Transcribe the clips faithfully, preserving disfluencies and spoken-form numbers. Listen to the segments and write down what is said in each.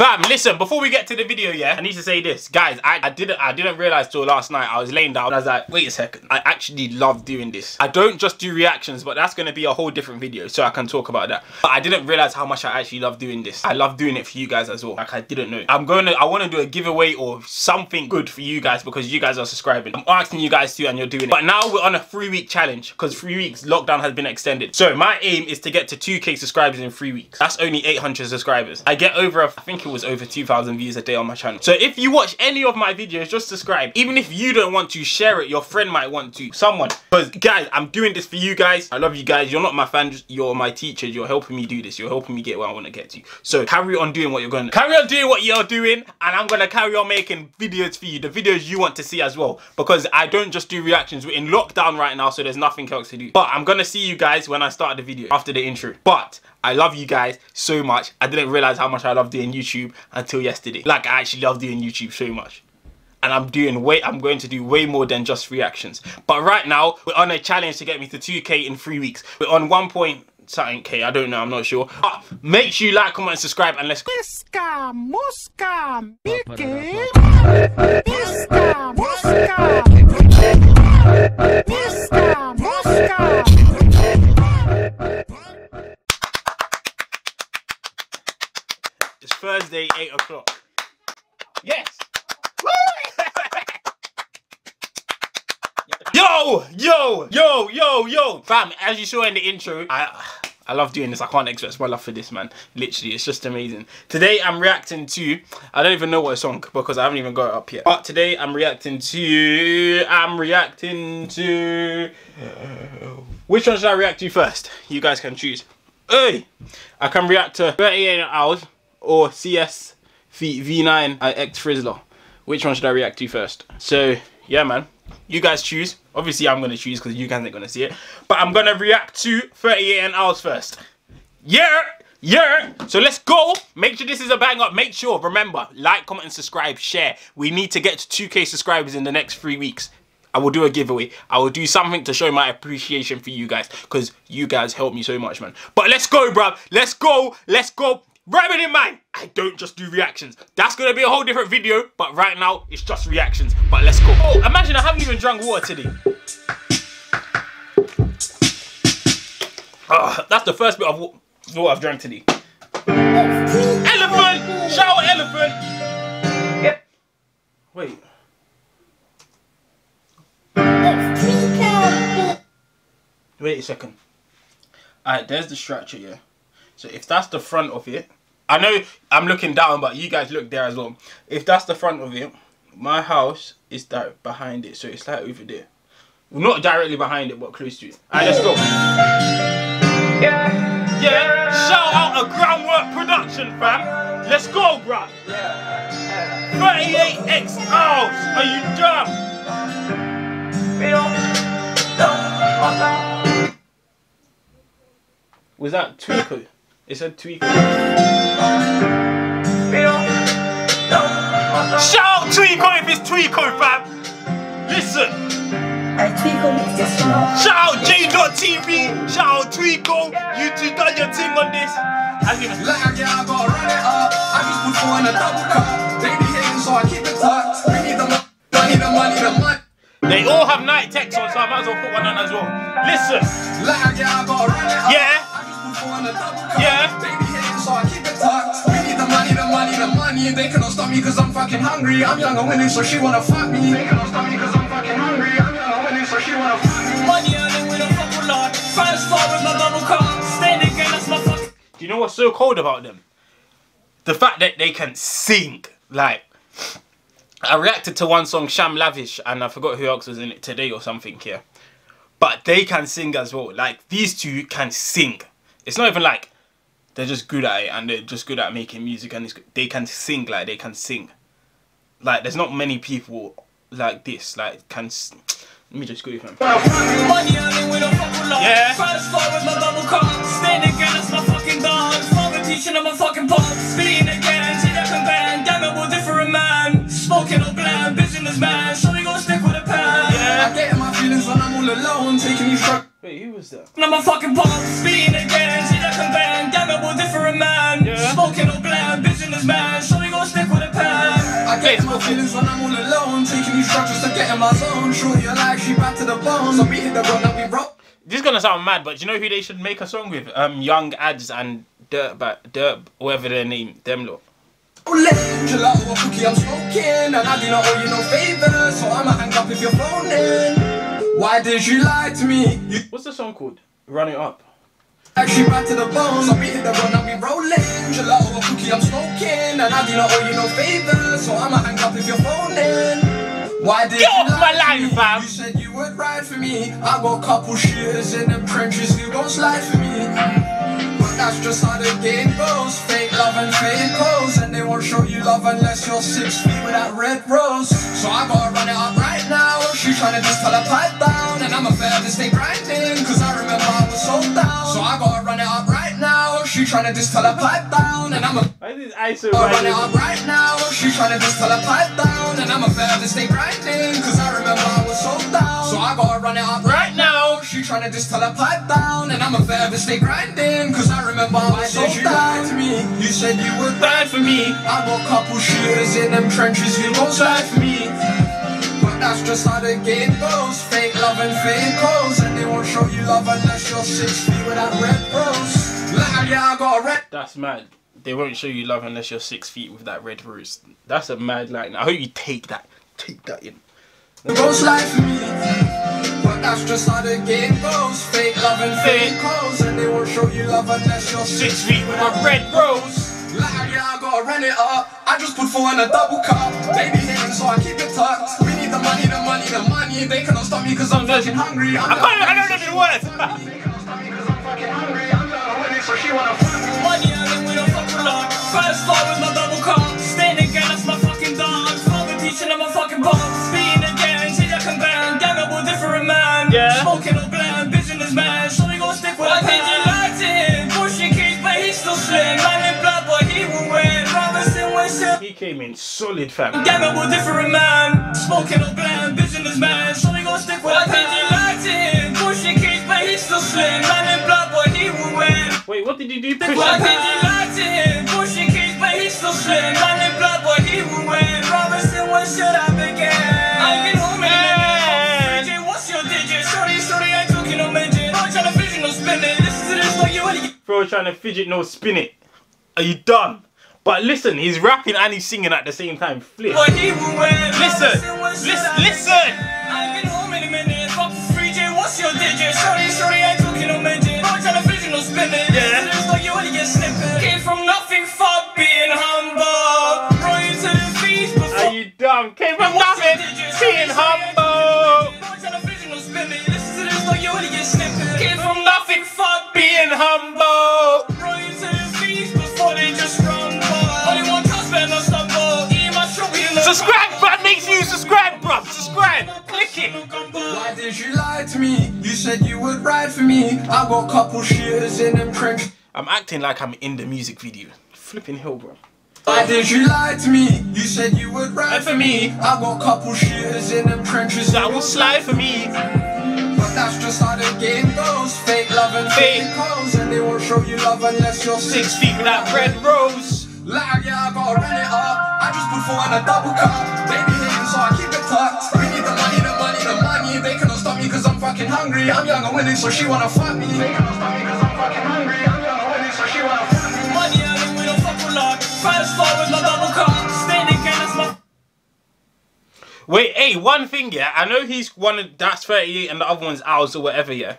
Fam, listen, before we get to the video, yeah, I need to say this. Guys, I, I didn't I didn't realise till last night. I was laying down and I was like, wait a second, I actually love doing this. I don't just do reactions, but that's going to be a whole different video, so I can talk about that. But I didn't realise how much I actually love doing this. I love doing it for you guys as well. Like, I didn't know. I'm going to, I want to do a giveaway or something good for you guys because you guys are subscribing. I'm asking you guys to and you're doing it. But now we're on a three week challenge because three weeks lockdown has been extended. So my aim is to get to two K subscribers in three weeks. That's only eight hundred subscribers. I get over, a, I think it was over two thousand views a day on my channel. So if you watch any of my videos, just subscribe. Even if you don't want to, share it. Your friend might want to. Someone. Because guys, I'm doing this for you guys. I love you guys. You're not my fans. You're my teachers. You're helping me do this. You're helping me get where I want to get to. So carry on doing what you're going to. Carry on doing what you're doing. And I'm going to carry on making videos for you. The videos you want to see as well. Because I don't just do reactions. We're in lockdown right now. So there's nothing else to do. But I'm going to see you guys when I start the video. After the intro. But I love you guys so much. I didn't realize how much I love doing YouTube until yesterday. Like, I actually love doing YouTube so much. And I'm doing way, I'm going to do way more than just reactions. But right now, we're on a challenge to get me to two K in three weeks. We're on one point something K, I don't know, I'm not sure. But make sure you like, comment, and subscribe, and let's go. It's Thursday, eight o'clock. Yes! Yo, yo, yo, yo, yo. Fam, as you saw in the intro, I I love doing this. I can't express my love for this, man. Literally, it's just amazing. Today, I'm reacting to, I don't even know what song because I haven't even got it up yet. But today, I'm reacting to, I'm reacting to, which one should I react to first? You guys can choose. Hey, I can react to thirty-eight and Alz or C S V nine and X Frizzler. Which one should I react to first? So, yeah, man. You guys choose. Obviously, I'm going to choose because you guys aren't going to see it. But I'm going to react to thirty-eight and Alz first. Yeah! Yeah! So let's go. Make sure this is a bang up. Make sure, remember, like, comment, and subscribe, share. We need to get to two K subscribers in the next three weeks. I will do a giveaway. I will do something to show my appreciation for you guys because you guys helped me so much, man. But let's go, bruv. Let's go. Let's go. Remember in mind, I don't just do reactions. That's going to be a whole different video, but right now, it's just reactions. But let's go. Oh, imagine I haven't even drunk water today. Uh, that's the first bit of what I've drank today. Elephant! Shower elephant! Yep. Wait. Wait a second. Alright, there's the structure, yeah. So if that's the front of it, I know I'm looking down, but you guys look there as well. If that's the front of it, my house is that behind it. So it's like over there. Not directly behind it, but close to it. All right, let's go. Yeah. Yeah. Shout out a Groundwork Production, fam. Let's go, bruh. Yeah. thirty-eight X Alz. Are you dumb? Was that Tweeko? It said Tweeko. Shout Tweeko if it's Tweeko, fam. Listen. Shout out J dot T V. Shout out Tweeko. You two done your thing on this. As if like I get, I gotta run it up. I just put four in a double cup. They be hating, so I keep it tucked. We need the money, the money, the money. They all have night techs on, so I might as well put one on as well. Listen. Like I get, I gotta run it up. Yeah. Yeah. Baby hating, so I keep it tucked. We need the money, the money, the money. They cannot stop me cause I'm fucking hungry. I'm young and winning, so she wanna fuck me. They cannot stop me cause I'm fucking hungry. I'm young and winning, so she wanna fuck me. Money earning with a fucking lot. Five star with my double car. Standing again, that's my fucking. Do you know what's so cold about them? The fact that they can sing. Like, I reacted to one song, Sham Lavish, and I forgot who else was in it today or something here. But they can sing as well. Like, these two can sing. It's not even like they're just good at it and they're just good at making music and it's, they can sing like they can sing. Like there's not many people like this like can. Let me just go with them. Yeah. Yeah. Wait, who was that? I'm a fucking pop, speeding again, shit I can bang, damn it, we're different man, yeah. Smoking or bland, business man, so There's more feelings and I'm all alone, taking these structures to get in my zone. Sure you're like she back to the bone, so beating the run that we rock. This is gonna sound mad, but do you know who they should make a song with? Um, Young Ads and Dirt, but Dirt, whatever their name, them lot. Gelato or cookie, I'm smoking, and I do not owe you no favour, so I'ma hang up if you're phoning. Why did you lie to me? What's the song called? Run It Up. Actually back to the bones, I'm eating the run that we rolling. Gelato or cookie, I'm smoking, and I do not owe you no favour, so I'ma hang up if you're phoning. Why did Get you off my line, fam! You said you would ride for me. I got a couple shooters in them trenches who don't slide for me. But that's just how the game goes. Fake love and fake pose, and they won't show you love unless you're six feet with that red rose. So I gotta run it up right now. She tryna just tell her pipe down, and I'm a fair to stay grinding, cause I remember I was so down. So I gotta run it up right now. She tryna just tell her pipe down, and I'm a I did I so run it up right now. She tryna just tell her pipe down, and I'm a fair to stay grinding, cause I remember I was so down. So I gotta run it up right now. She tryna just tell her pipe down, and I'm a forever stay grinding, cause I remember I was so down. To me, you said you would ride for me. I got a couple shooters in them trenches who won't side for me. But that's just how the game goes. Fake love and fake calls, and they won't show you love unless you're six feet with that red rose. Like, yeah, I got a red. That's mad. They won't show you love unless you're six feet with that red rose. That's a mad line. I hope you take that. Take that in. The most life for me, but that's just how the game goes. Fake love and fake calls, and they won't show you love unless you're six feet with a red rose. Like, yeah, I gotta run it up. I just put four in a double cup. Baby hating, so I keep it tucked. We need the money, the money, the money. They cannot stop me cause I'm fucking hungry. I'm I can't, I don't know the words. They cannot stop me cause I'm fucking hungry. I'm gonna win it, so she wanna fuck with money. I didn't win a fucking lot. First floor with my double cup. Standing girl, that's my fucking dog. Teaching them a fucking bomb, speeding again, change I can ban, gaggable different man, yeah. Smoking or bland, business man, so we gon' stick with I think you lied to him, pushing kick, but he's still slim, man in blood, but he will win, Robinson was him. He came in solid, fam. Gaggable different man, smoking or bland, business man, so we gon' stick with I think you lied to him, pushing kick, but he's still slim, man in blood, but he will win. Wait, what did you do? Push I think you lied to him, pushing kick, but he's still slim, man in blood, but he will win. What should I begin? I've been home in a minute. What's your digit? Shorty, shorty, I ain't talking no midget. Bro, trying to fidget, no spin it. Listen to this, like you want to Bro, trying to fidget, no spin it. Are you done? But listen, he's rapping and he's singing at the same time. Flip. But he will win. Listen, listen, listen. I've been home in a minute. Fuck three J, what's your digit? Shorty, shorty, I ain't talking no midget. Bro, trying to fidget, no spin it. Yeah. Listen to this, like you want to get snippet. Came from nothing, fuck being humble. Bro, you to the feast before. Are you dumb? Came from nothing, being humble. Listen to this, like you only get snippet. Came from nothing, fuck being humble. Bro, you to the feast before they just run. Only one cuss, better not stumble. Eat my strawberry in the subscribe, bruv. Make sure you subscribe, bruv. Subscribe. Click it. Why did you lie to me? You said you would ride for me. I got a couple shooters in them trenches. I'm acting like I'm in the music video. Flipping hell, bro. Why did you lie to me? You said you would ride for me. I got a couple shooters in them trenches that will slide for me. But that's just how the game goes. Fake love and fake calls, and they won't show you love unless you're six feet with that red rose. Like, yeah, I gotta run it up. I just put four in a double cup. Baby hating, so I keep it tucked. We need the money, the money, the money. They cannot stop me cause I'm fucking hungry. I'm young and winning, so she wanna fuck me. They cannot stop me cause I'm fucking hungry. I'm young and winning, so she wanna fuck me. Wait, hey, one thing, yeah, I know he's one of that's thirty-eight and the other one's Alz or whatever, yeah.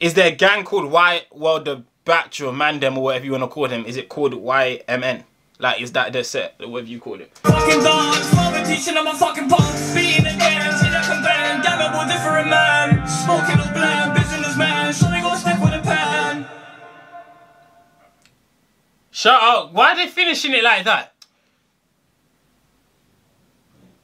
Is there a gang called Y, well, the batch or Mandem or whatever you want to call them, is it called Y M N? Like, is that their set, or whatever you call it? Fucking dogs, father teaching them a fucking punk, beating the game, see that can ban, gaggable different man, smoking or bland, business man, so they gonna stick with a pan. Shut up. Why are they finishing it like that?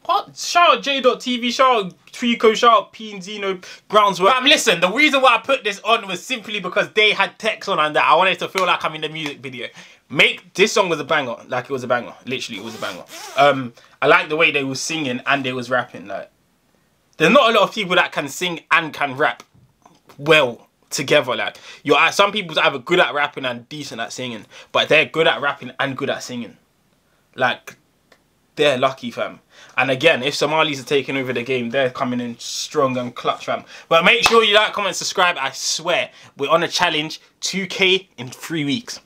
What? Shout out J dot T V, shout out Tweeko, shout out P N Z, Groundswork. Fam, listen, the reason why I put this on was simply because they had text on and that I wanted to feel like I'm in the music video. Make this song was a banger. Like, it was a banger. Literally, it was a banger. Um, I like the way they were singing and they was rapping. Like, there's not a lot of people that can sing and can rap well together. Like, you're at some people's either good at rapping and decent at singing, but they're good at rapping and good at singing. Like, they're lucky, fam. And again, if Somalis are taking over the game, they're coming in strong and clutch, fam. But make sure you like, comment, subscribe. I swear, we're on a challenge, two K in three weeks.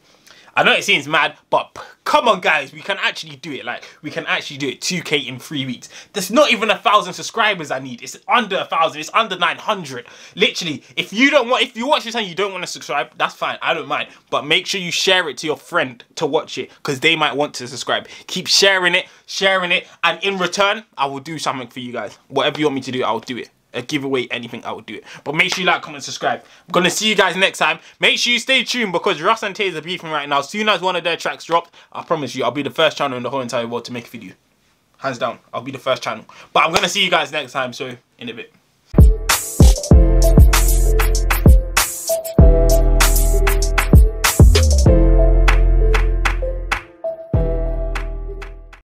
I know it seems mad, but come on, guys, we can actually do it. Like, we can actually do it, two K in three weeks. There's not even a thousand subscribers I need. It's under a thousand, it's under nine hundred. Literally, if you don't want, if you watch this and you don't want to subscribe, that's fine, I don't mind. But make sure you share it to your friend to watch it, because they might want to subscribe. Keep sharing it, sharing it, and in return, I will do something for you guys. Whatever you want me to do, I'll do it. A giveaway, anything, I would do it. But make sure you like, comment, subscribe. I'm gonna see you guys next time. Make sure you stay tuned, because Russ and Taze are beefing right now. As soon as one of their tracks drops, I promise you, I'll be the first channel in the whole entire world to make a video. Hands down, I'll be the first channel. But I'm gonna see you guys next time, so in a bit.